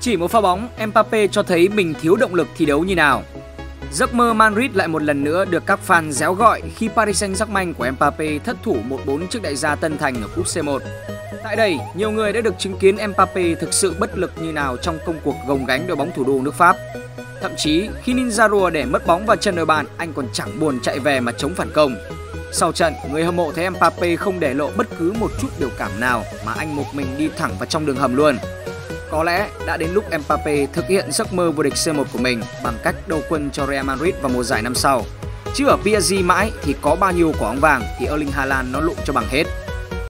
Chỉ một pha bóng, Mbappé cho thấy mình thiếu động lực thi đấu như nào. Giấc mơ Madrid lại một lần nữa được các fan réo gọi khi Paris Saint-Germain của Mbappé thất thủ 1-4 trước đại gia Tân Thành ở cúp C1. Tại đây, nhiều người đã được chứng kiến Mbappé thực sự bất lực như nào trong công cuộc gồng gánh đội bóng thủ đô nước Pháp. Thậm chí, khi Ninjaro để mất bóng vào chân ở bàn, anh còn chẳng buồn chạy về mà chống phản công. Sau trận, người hâm mộ thấy Mbappé không để lộ bất cứ một chút biểu cảm nào mà anh một mình đi thẳng vào trong đường hầm luôn. Có lẽ đã đến lúc Mbappé thực hiện giấc mơ vô địch C1 của mình bằng cách đầu quân cho Real Madrid vào mùa giải năm sau. Chứ ở PSG mãi thì có bao nhiêu quả bóng vàng thì Erling Haaland nó lụm cho bằng hết.